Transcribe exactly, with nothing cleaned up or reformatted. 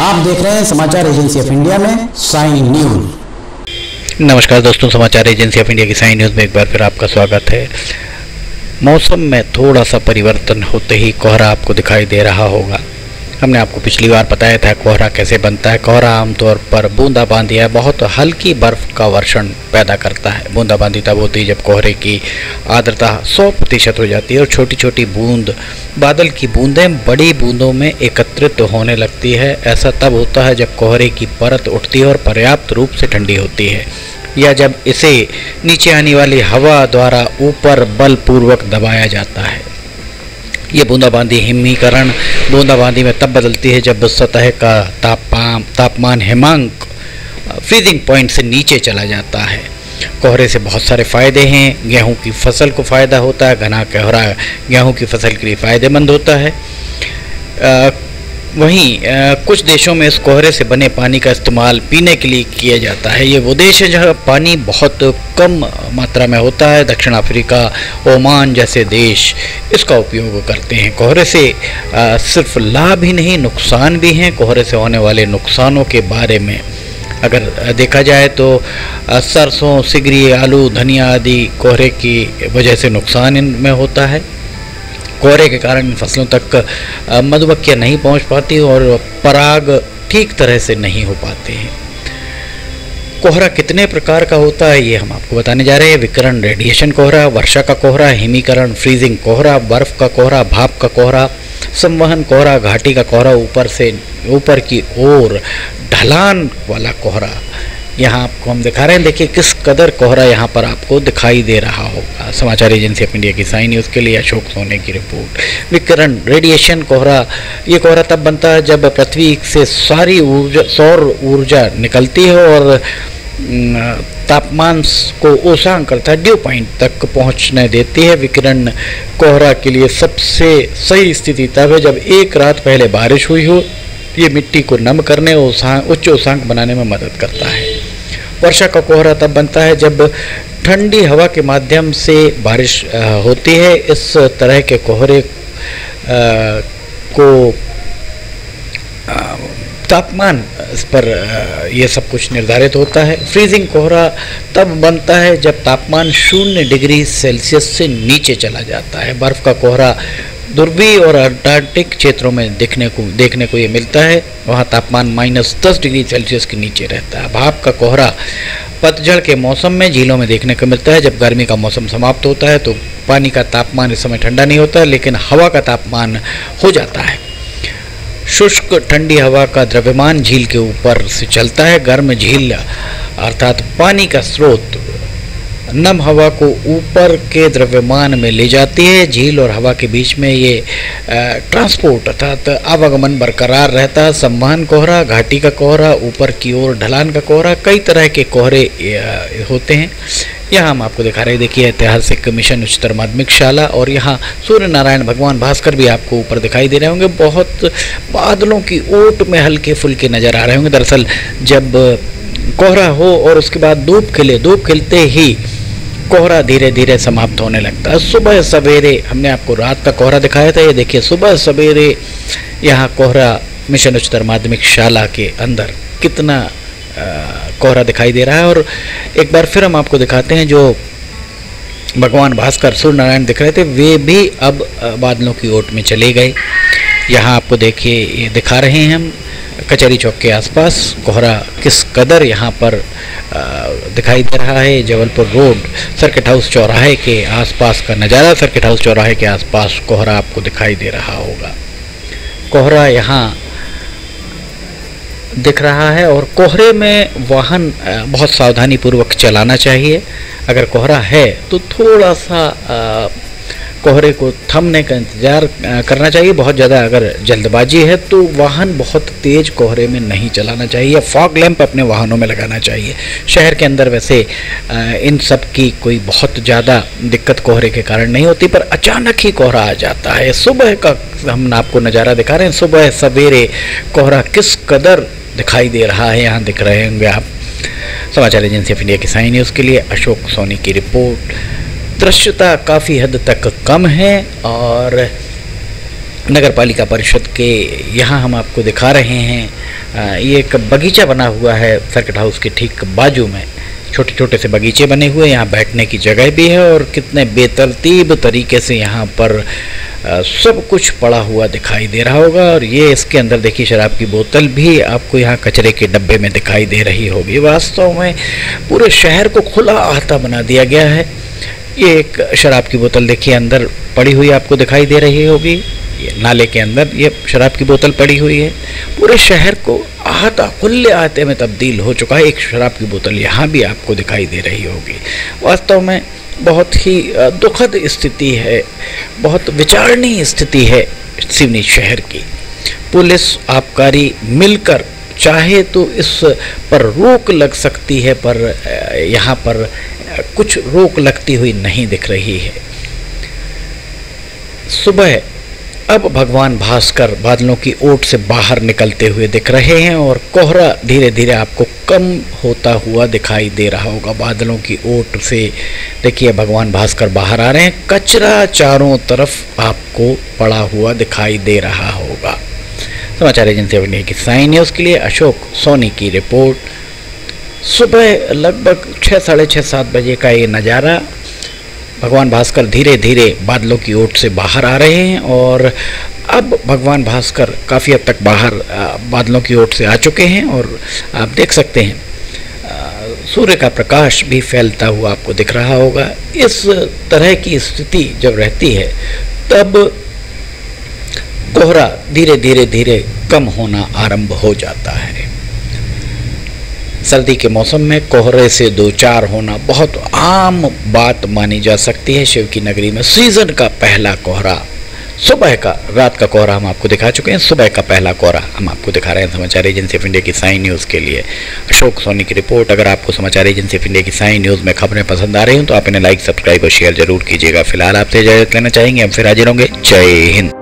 आप देख रहे हैं समाचार एजेंसी ऑफ इंडिया में साई न्यूज। नमस्कार दोस्तों, समाचार एजेंसी ऑफ इंडिया की साई न्यूज में एक बार फिर आपका स्वागत है। मौसम में थोड़ा सा परिवर्तन होते ही कोहरा आपको दिखाई दे रहा होगा। हमने आपको पिछली बार बताया था कोहरा कैसे बनता है। कोहरा आमतौर पर बूंदाबांदी या बहुत हल्की बर्फ़ का वर्षण पैदा करता है। बूंदाबांदी तब होती है जब कोहरे की आर्द्रता सौ प्रतिशत हो जाती है और छोटी छोटी बूंद बादल की बूंदें बड़ी बूंदों में एकत्रित होने लगती है। ऐसा तब होता है जब कोहरे की परत उठती है और पर्याप्त रूप से ठंडी होती है, या जब इसे नीचे आने वाली हवा द्वारा ऊपर बलपूर्वक दबाया जाता है। ये बूंदाबांदी हिमीकरण बूंदाबांदी में तब बदलती है जब सतह का तापमान तापमान हिमांक फ्रीजिंग पॉइंट से नीचे चला जाता है। कोहरे से बहुत सारे फ़ायदे हैं। गेहूं की फसल को फ़ायदा होता है। घना कोहरा गेहूं की फसल के लिए फ़ायदेमंद होता है। आ, वहीं आ, कुछ देशों में इस कोहरे से बने पानी का इस्तेमाल पीने के लिए किया जाता है। ये वो देश है जहाँ पानी बहुत कम मात्रा में होता है। दक्षिण अफ्रीका, ओमान जैसे देश इसका उपयोग करते हैं। कोहरे से आ, सिर्फ लाभ ही नहीं, नुकसान भी हैं। कोहरे से होने वाले नुकसानों के बारे में अगर देखा जाए तो सरसों, सिगरी, आलू, धनिया आदि कोहरे की वजह से नुकसान इनमें होता है। कोहरे के कारण इन फसलों तक मधुमक्खियाँ नहीं पहुंच पाती और पराग ठीक तरह से नहीं हो पाते हैं। कोहरा कितने प्रकार का होता है ये हम आपको बताने जा रहे हैं। विकिरण रेडिएशन कोहरा, वर्षा का कोहरा, हिमीकरण फ्रीजिंग कोहरा, बर्फ़ का कोहरा, भाप का कोहरा, संवहन कोहरा, घाटी का कोहरा, ऊपर से ऊपर की ओर ढलान वाला कोहरा। यहाँ आपको हम दिखा रहे हैं। देखिए किस कदर कोहरा यहाँ पर आपको दिखाई दे रहा होगा। समाचार एजेंसी ऑफ इंडिया की साई न्यूज़ के लिए अशोक सोनी की रिपोर्ट। विकिरण रेडिएशन कोहरा, ये कोहरा तब बनता है जब पृथ्वी से सारी ऊर्जा सौर ऊर्जा निकलती है और तापमान को ओसांक अर्थात ड्यू पॉइंट तक पहुँचने देती है। विकिरण कोहरा के लिए सबसे सही स्थिति तब है जब एक रात पहले बारिश हुई हो। ये मिट्टी को नम करने और उच्च ओसांक बनाने में मदद करता है। वर्षा का कोहरा तब बनता है जब ठंडी हवा के माध्यम से बारिश होती है। इस तरह के कोहरे को तापमान इस पर यह सब कुछ निर्धारित होता है। फ्रीजिंग कोहरा तब बनता है जब तापमान शून्य डिग्री सेल्सियस से नीचे चला जाता है। बर्फ़ का कोहरा ध्रुवीय और अंटार्कटिक क्षेत्रों में देखने को देखने को ये मिलता है। वहाँ तापमान माइनस दस डिग्री सेल्सियस के नीचे रहता है। भाप का कोहरा पतझड़ के मौसम में झीलों में देखने को मिलता है। जब गर्मी का मौसम समाप्त होता है तो पानी का तापमान इस समय ठंडा नहीं होता, लेकिन हवा का तापमान हो जाता है। शुष्क ठंडी हवा का द्रव्यमान झील के ऊपर से चलता है। गर्म झील अर्थात पानी का स्रोत नम हवा को ऊपर के द्रव्यमान में ले जाती है। झील और हवा के बीच में ये ट्रांसपोर्ट अर्थात आवागमन बरकरार रहता है। संवहन कोहरा, घाटी का कोहरा, ऊपर की ओर ढलान का कोहरा, कई तरह के कोहरे होते हैं। यहाँ हम आपको दिखा रहे हैं। देखिए ऐतिहासिक मिशन उच्चतर माध्यमिक शाला और यहाँ सूर्य नारायण भगवान भास्कर भी आपको ऊपर दिखाई दे रहे होंगे। बहुत बादलों की ओट में हल्के फुल्के नज़र आ रहे होंगे। दरअसल जब कोहरा हो और उसके बाद धूप खिले, धूप खिलते ही कोहरा धीरे धीरे समाप्त होने लगता है। सुबह सवेरे हमने आपको रात का कोहरा दिखाया था, ये देखिए सुबह सवेरे यहाँ कोहरा मिशन उच्चतर माध्यमिक शाला के अंदर कितना कोहरा दिखाई दे रहा है। और एक बार फिर हम आपको दिखाते हैं, जो भगवान भास्कर सूर्य नारायण दिख रहे थे वे भी अब बादलों की ओट में चले गए। यहाँ आपको देखिए ये दिखा रहे हैं हम कचहरी चौक के आसपास कोहरा किस कदर यहाँ पर दिखाई दे रहा है। जबलपुर रोड सर्किट हाउस चौराहे के आसपास का नज़ारा। सर्किट हाउस चौराहे के आसपास कोहरा आपको दिखाई दे रहा होगा। कोहरा यहाँ दिख रहा है और कोहरे में वाहन बहुत सावधानी पूर्वक चलाना चाहिए। अगर कोहरा है तो थोड़ा सा आ, कोहरे को थमने का इंतज़ार करना चाहिए। बहुत ज़्यादा अगर जल्दबाजी है तो वाहन बहुत तेज़ कोहरे में नहीं चलाना चाहिए। फॉग लैंप अपने वाहनों में लगाना चाहिए। शहर के अंदर वैसे इन सब की कोई बहुत ज़्यादा दिक्कत कोहरे के कारण नहीं होती, पर अचानक ही कोहरा आ जाता है। सुबह का हम आपको नज़ारा दिखा रहे हैं। सुबह सवेरे कोहरा किस कदर दिखाई दे रहा है, यहाँ दिख रहे होंगे आप। समाचार एजेंसी ऑफ इंडिया की साई न्यूज़ के लिए अशोक सोनी की रिपोर्ट। दृश्यता काफ़ी हद तक कम है और नगर पालिका परिषद के यहाँ हम आपको दिखा रहे हैं। ये एक बगीचा बना हुआ है सर्किट हाउस के ठीक बाजू में, छोटे छोटे से बगीचे बने हुए, यहाँ बैठने की जगह भी है और कितने बेतरतीब तरीके से यहाँ पर सब कुछ पड़ा हुआ दिखाई दे रहा होगा। और ये इसके अंदर देखिए शराब की बोतल भी आपको यहाँ कचरे के डब्बे में दिखाई दे रही होगी। वास्तव में पूरे शहर को खुला अहाता बना दिया गया है। ये एक शराब की बोतल देखिए अंदर पड़ी हुई आपको दिखाई दे रही होगी, ये नाले के अंदर ये शराब की बोतल पड़ी हुई है। पूरे शहर को अहाता खुले अहाते में तब्दील हो चुका है। एक शराब की बोतल यहाँ भी आपको दिखाई दे रही होगी। वास्तव में बहुत ही दुखद स्थिति है, बहुत विचारणीय स्थिति है सिवनी शहर की। पुलिस आबकारी मिलकर चाहे तो इस पर रोक लग सकती है, पर यहाँ पर कुछ रोक लगती हुई नहीं दिख रही है। सुबह अब भगवान भास्कर बादलों की ओट से बाहर निकलते हुए दिख रहे हैं और कोहरा धीरे धीरे आपको कम होता हुआ दिखाई दे रहा होगा। बादलों की ओट से देखिए भगवान भास्कर बाहर आ रहे हैं। कचरा चारों तरफ आपको पड़ा हुआ दिखाई दे रहा होगा। समाचार एजेंसी ऑफ इंडिया की साई न्यूज के लिए अशोक सोनी की रिपोर्ट। सुबह लगभग छः साढ़े छः सात बजे का ये नज़ारा, भगवान भास्कर धीरे धीरे बादलों की ओट से बाहर आ रहे हैं और अब भगवान भास्कर काफ़ी हद तक बाहर बादलों की ओट से आ चुके हैं। और आप देख सकते हैं सूर्य का प्रकाश भी फैलता हुआ आपको दिख रहा होगा। इस तरह की स्थिति जब रहती है तब कोहरा धीरे धीरे धीरे कम होना आरंभ हो जाता है। सर्दी के मौसम में कोहरे से दो चार होना बहुत आम बात मानी जा सकती है। शिव की नगरी में सीजन का पहला कोहरा, सुबह का, रात का कोहरा हम आपको दिखा चुके हैं, सुबह का पहला कोहरा हम आपको दिखा रहे हैं। समाचार एजेंसी ऑफ इंडिया की साई न्यूज़ के लिए अशोक सोनी की रिपोर्ट। अगर आपको समाचार एजेंसी ऑफ इंडिया की साई न्यूज़ में खबरें पसंद आ रही हूँ तो आप इन्हें लाइक, सब्सक्राइब और शेयर जरूर कीजिएगा। फिलहाल आपसे इजाजत लेना चाहेंगे, हम फिर हाजिर होंगे। जय हिंद।